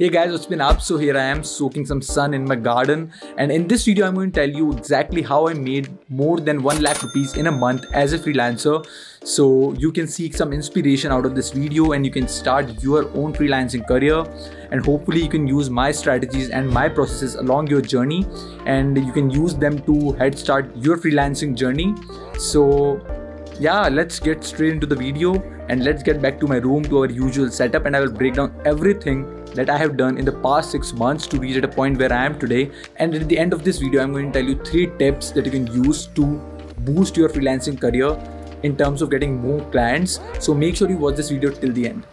Hey guys, what's been up? So here I am soaking some sun in my garden, and in this video I'm going to tell you exactly how I made more than 1 lakh rupees in a month as a freelancer. So you can seek some inspiration out of this video and you can start your own freelancing career, and hopefully you can use my strategies and my processes along your journey and you can use them to head start your freelancing journey. So yeah, let's get straight into the video and let's get back to my room, to our usual setup, and I will break down everything that I have done in the past 6 months to reach at a point where I am today. And at the end of this video, I'm going to tell you 3 tips that you can use to boost your freelancing career in terms of getting more clients. So make sure you watch this video till the end.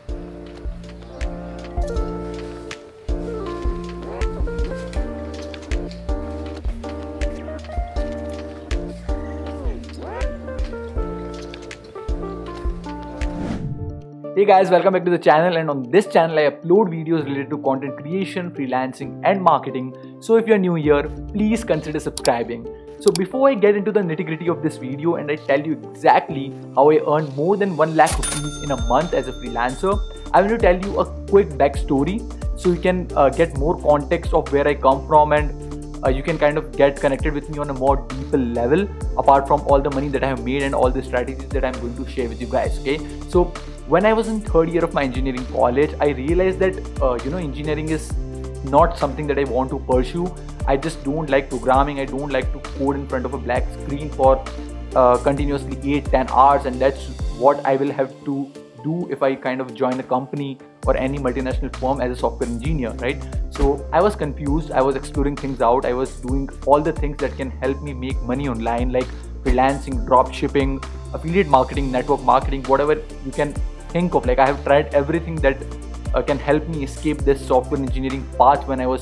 Hey guys, welcome back to the channel, and on this channel I upload videos related to content creation, freelancing and marketing. So if you're new here, please consider subscribing. So before I get into the nitty-gritty of this video and I tell you exactly how I earned more than 1 lakh rupees in a month as a freelancer, I want to tell you a quick backstory so you can get more context of where I come from, and you can kind of get connected with me on a more deeper level apart from all the money that I have made and all the strategies that I'm going to share with you guys. Okay, so when I was in 3rd year of my engineering college, I realized that, engineering is not something that I want to pursue. I just don't like programming. I don't like to code in front of a black screen for continuously 8-10 hours. And that's what I will have to do if I kind of join a company or any multinational firm as a software engineer, right? So I was confused. I was exploring things out. I was doing all the things that can help me make money online, like freelancing, dropshipping, affiliate marketing, network marketing, whatever you can think of. Like, I have tried everything that can help me escape this software engineering path when I was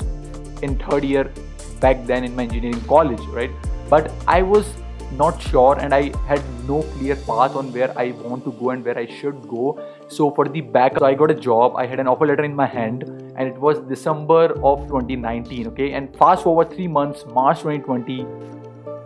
in 3rd year back then in my engineering college, right? But I was not sure and I had no clear path on where I want to go and where I should go. So for the backup, I got a job. I had an offer letter in my hand and it was December of 2019. Okay, and fast forward 3 months, March 2020,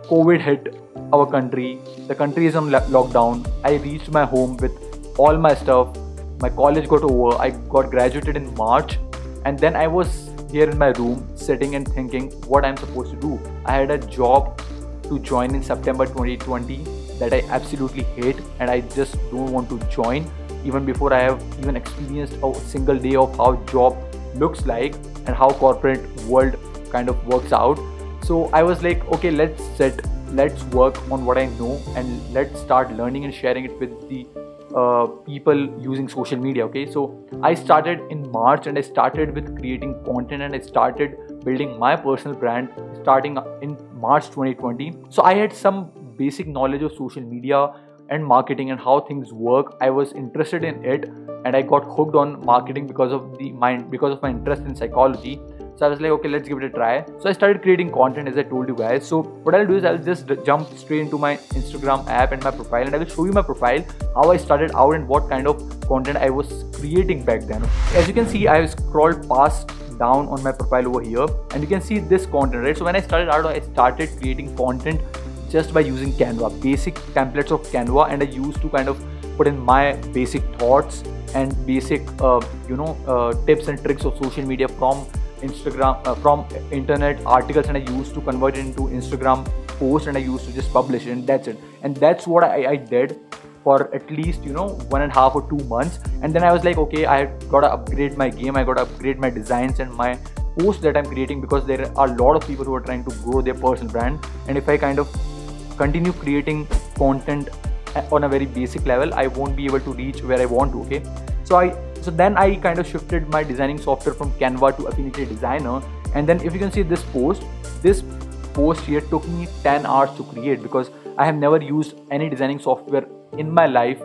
COVID hit our country. The country is on lockdown. I reached my home with all my stuff. My college got over. I got graduated in March, and then I was here in my room sitting and thinking what I'm supposed to do. I had a job to join in September 2020 that I absolutely hate and I just don't want to join even before I have even experienced a single day of how job looks like and how corporate world kind of works out. So I was like, okay, let's work on what I know and let's start learning and sharing it with the people using social media. Okay, so I started in March and I started with creating content and I started building my personal brand starting in March 2020. So I had some basic knowledge of social media and marketing and how things work. I was interested in it and I got hooked on marketing because of my interest in psychology. So I was like, okay, let's give it a try. So I started creating content, as I told you guys. So what I'll do is I'll just jump straight into my Instagram app and my profile, and I will show you my profile, how I started out and what kind of content I was creating back then. As you can see, I have scrolled past down on my profile over here and you can see this content, right? So when I started out, I started creating content just by using Canva, basic templates of Canva, and I used to kind of put in my basic thoughts and basic, tips and tricks of social media from Instagram, from internet articles, and I used to convert it into Instagram posts and I used to just publish it, and that's it. And that's what I did for at least 1.5 or 2 months, and then I was like, okay, I gotta upgrade my game, I gotta upgrade my designs and my posts that I'm creating, because there are a lot of people who are trying to grow their personal brand, and if I kind of continue creating content on a very basic level, I won't be able to reach where I want to. Okay, so then I kind of shifted my designing software from Canva to Affinity Designer, and then if you can see this post here took me 10 hours to create because I have never used any designing software in my life.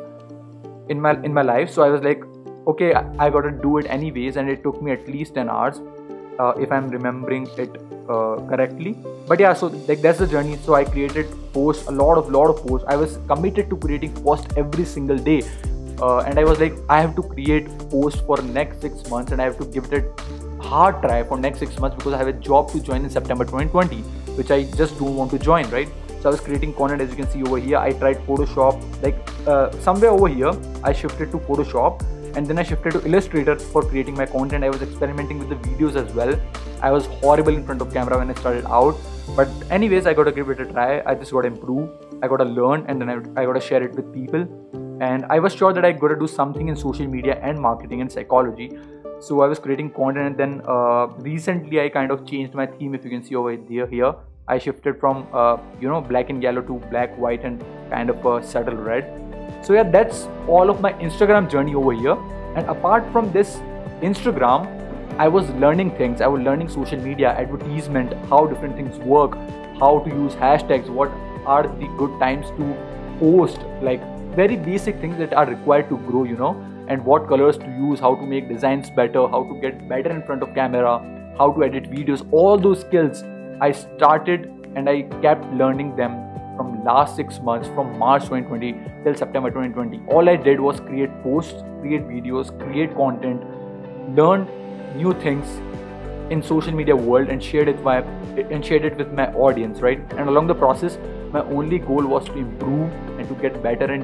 So I was like, okay, I gotta do it anyways, and it took me at least 10 hours if I'm remembering it correctly. But yeah, so like that's the journey. So I created posts, a lot of posts. I was committed to creating posts every single day. And I was like, I have to create posts for next 6 months and I have to give it a hard try for next 6 months because I have a job to join in September 2020, which I just don't want to join, right? So I was creating content, as you can see over here. I tried Photoshop, like somewhere over here, I shifted to Photoshop and then I shifted to Illustrator for creating my content. I was experimenting with the videos as well. I was horrible in front of camera when I started out, but anyways, I got to give it a try. I just got to improve, I got to learn, and then I got to share it with people. And I was sure that I got to do something in social media and marketing and psychology. So I was creating content, and then recently I kind of changed my theme, if you can see over here. I shifted from black and yellow to black, white, and kind of a subtle red. So yeah, that's all of my Instagram journey over here. And apart from this Instagram, I was learning things. I was learning social media, advertisement, how different things work, how to use hashtags, what are the good times to post, like very basic things that are required to grow, you know, and what colors to use, how to make designs better, how to get better in front of camera, how to edit videos, all those skills. I started and I kept learning them from last 6 months, from March 2020 till September 2020. All I did was create posts, create videos, create content, learn new things in social media world, and shared it with my audience, right? And along the process, my only goal was to improve and to get better in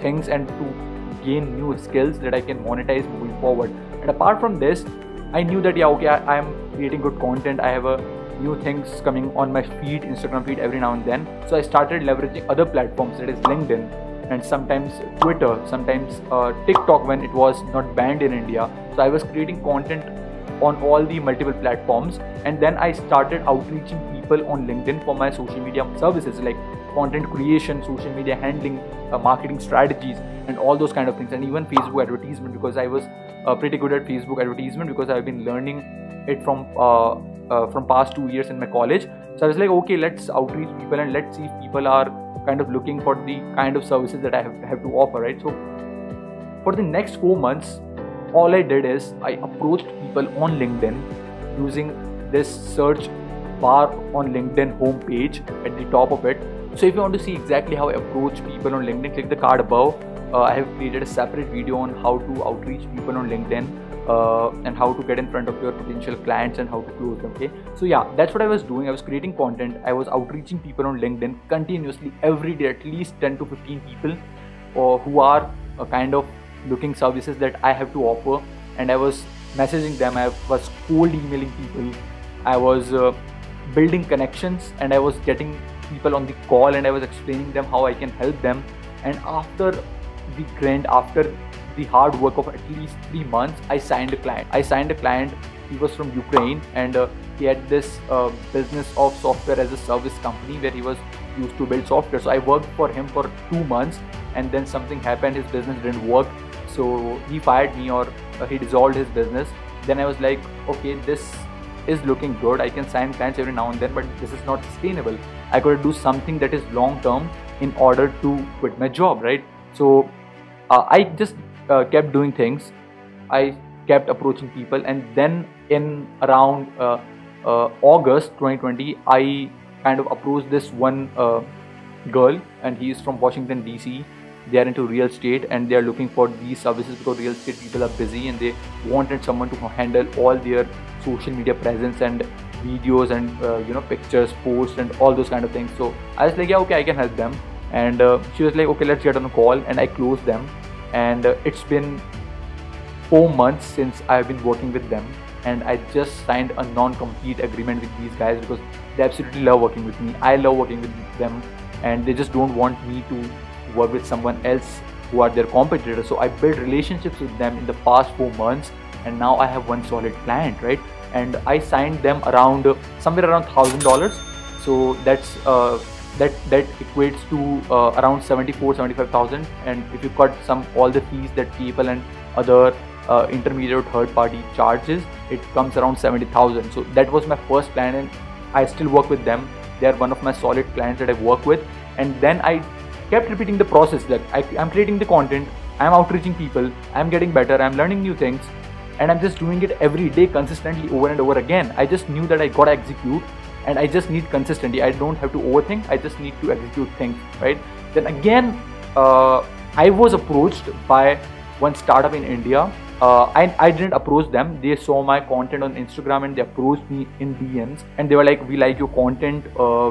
things and to gain new skills that I can monetize moving forward. And apart from this, I knew that yeah, okay, I'm creating good content. I have a new things coming on my feed, Instagram feed, every now and then. So I started leveraging other platforms, that is LinkedIn and sometimes Twitter, sometimes TikTok when it was not banned in India. So I was creating content on all the multiple platforms, and then I started outreaching people on LinkedIn for my social media services like content creation, social media handling, marketing strategies, and all those kind of things, and even Facebook advertisement, because I was pretty good at Facebook advertisement because I've been learning it from past 2 years in my college. So I was like, okay, let's outreach people and let's see if people are kind of looking for the kind of services that I have to offer, right? So for the next 4 months, all I did is I approached people on LinkedIn using this search bar on LinkedIn homepage at the top of it. So if you want to see exactly how I approach people on LinkedIn, click the card above. I have created a separate video on how to outreach people on LinkedIn. And how to get in front of your potential clients and how to close them, okay? So yeah, that's what I was doing. I was creating content, I was outreaching people on LinkedIn continuously every day, at least 10 to 15 people who are kind of looking services that I have to offer, and I was messaging them, I was cold emailing people, I was building connections, and I was getting people on the call, and I was explaining them how I can help them. And after the hard work of at least 3 months, I signed a client. He was from Ukraine, and he had this business of software as a service company where he was used to build software. So I worked for him for 2 months, and then something happened, his business didn't work, so he fired me, or he dissolved his business. Then I was like, okay, this is looking good, I can sign clients every now and then, but this is not sustainable. I got to do something that is long term in order to quit my job, right? So I just kept doing things, I kept approaching people, and then in around August 2020, I kind of approached this one girl, and he is from Washington D.C. They are into real estate, and they are looking for these services because real estate people are busy, and they wanted someone to handle all their social media presence and videos and pictures, posts, and all those kind of things. So I was like, yeah, okay, I can help them. And she was like, okay, let's get on a call, and I closed them. And it's been 4 months since I've been working with them, and I just signed a non-compete agreement with these guys because they absolutely love working with me. I love working with them, and they just don't want me to work with someone else who are their competitors. So I built relationships with them in the past 4 months, and now I have one solid client, right? And I signed them around somewhere around $1,000. So that's that equates to around 74,000-75,000, and if you cut all the fees that people and other intermediate third party charges, it comes around 70,000. So that was my first plan, and I still work with them. They are one of my solid clients that I work with. And then I kept repeating the process, like I'm creating the content, I'm outreaching people, I'm getting better, I'm learning new things, and I'm just doing it every day consistently over and over again. I just knew that I gotta execute, and I just need consistency. I don't have to overthink, I just need to execute things, right? Then again, I was approached by one startup in India. I didn't approach them. They saw my content on Instagram, and they approached me in DMs, and they were like, we like your content.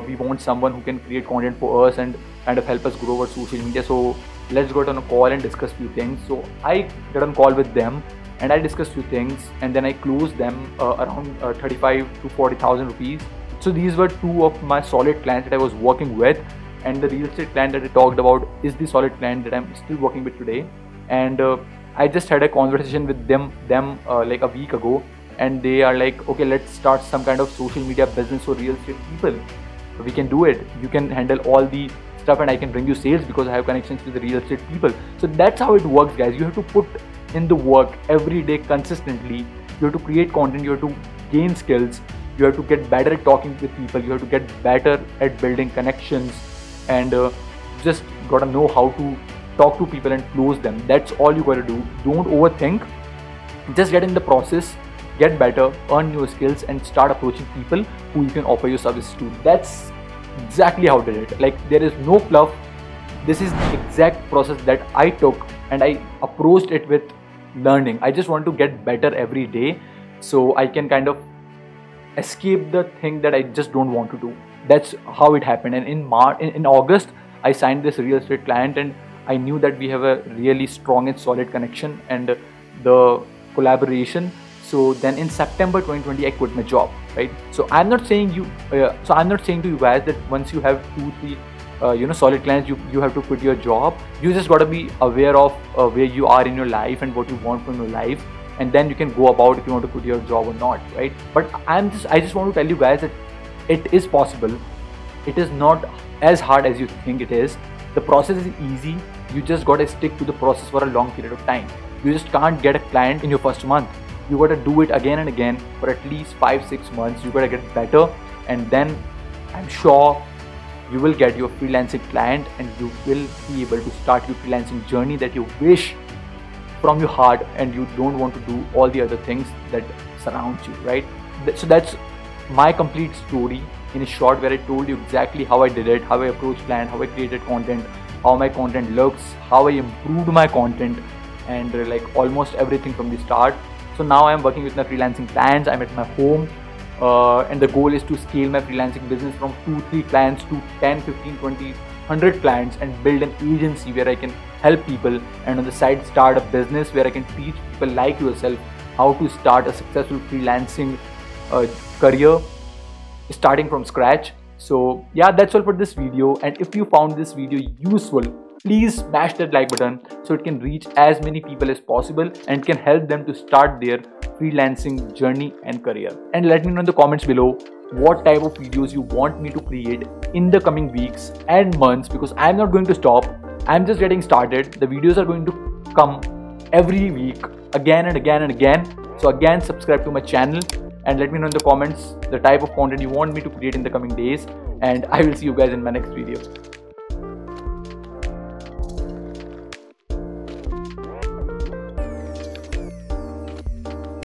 We want someone who can create content for us and kind of help us grow our social media. So let's go on a call and discuss few things. So I got on call with them and I discussed few things, and then I closed them around 35 to 40,000 rupees. So these were two of my solid clients that I was working with, and the real estate client that I talked about is the solid client that I'm still working with today. And I just had a conversation with them like a week ago, and they are like, okay, let's start some kind of social media business for real estate people. We can do it. You can handle all the stuff and I can bring you sales because I have connections with the real estate people. So that's how it works, guys. You have to put in the work every day consistently. You have to create content, you have to gain skills, you have to get better at talking with people, you have to get better at building connections, and just gotta know how to talk to people and close them. That's all you gotta do. Don't overthink, just get in the process, get better, earn new skills, and start approaching people who you can offer your services to. That's exactly how I did it. Like, there is no fluff. This is the exact process that I took, and I approached it with learning. I just want to get better every day so I can kind of escape the thing that I just don't want to do. That's how it happened. And in August, I signed this real estate client, and I knew that we have a really strong and solid connection and the collaboration. So then in September 2020, I quit my job, right? So I'm not saying to you guys that once you have two, three, solid clients, you have to quit your job. You just gotta be aware of where you are in your life and what you want from your life, and then you can go about if you want to quit your job or not, right? But I just want to tell you guys that it is possible. It is not as hard as you think it is. The process is easy. You just gotta stick to the process for a long period of time. You just can't get a client in your first month. You got to do it again and again for at least 5-6 months. You got to get better, and then I'm sure you will get your freelancing client and you will be able to start your freelancing journey that you wish from your heart, and you don't want to do all the other things that surround you, right? So that's my complete story in a short, where I told you exactly how I did it, how I approached client, how I created content, how my content looks, how I improved my content, and like almost everything from the start. So now I'm working with my freelancing clients, I'm at my home, and the goal is to scale my freelancing business from 2-3 clients to 10, 15, 20, 100 clients, and build an agency where I can help people, and on the side start a business where I can teach people like yourself how to start a successful freelancing career starting from scratch. So yeah, that's all for this video, and if you found this video useful, please smash that like button so it can reach as many people as possible and can help them to start their freelancing journey and career. And let me know in the comments below what type of videos you want me to create in the coming weeks and months, because I'm not going to stop. I'm just getting started. The videos are going to come every week again and again and again. So again, subscribe to my channel and let me know in the comments the type of content you want me to create in the coming days. And I will see you guys in my next video.